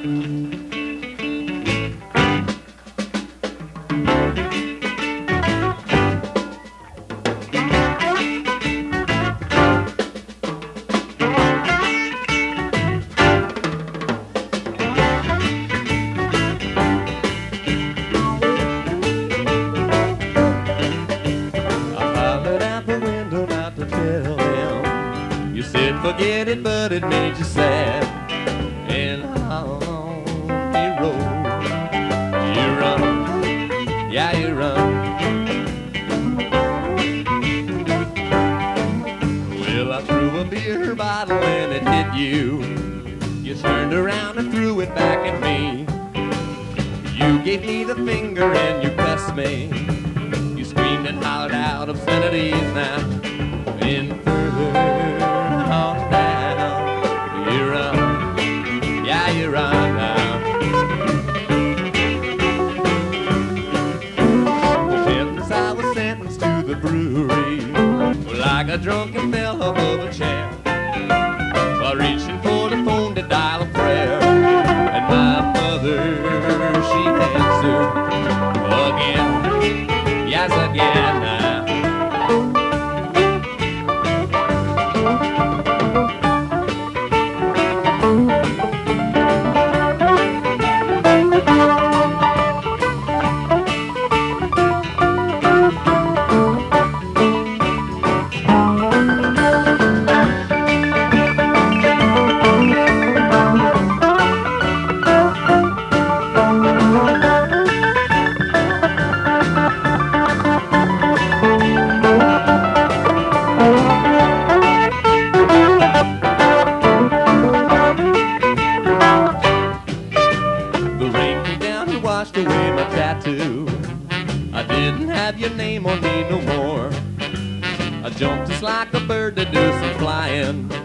You said forget it, but it made you sad. And on you roll, you run, yeah you run. Well, I threw a beer bottle and it hit you. You turned around and threw it back at me. You gave me the finger and you cussed me. You screamed and hollered out obscenities now. And further on down, you run, yeah you run now. Since I was sentenced to the brewery, like a drunken fell above a chair, while reaching for the phone to dial a prayer, and my mother, she answered again, yes again now. Washed away my tattoo. I didn't have your name on me no more. I jumped just like a bird to do some flying.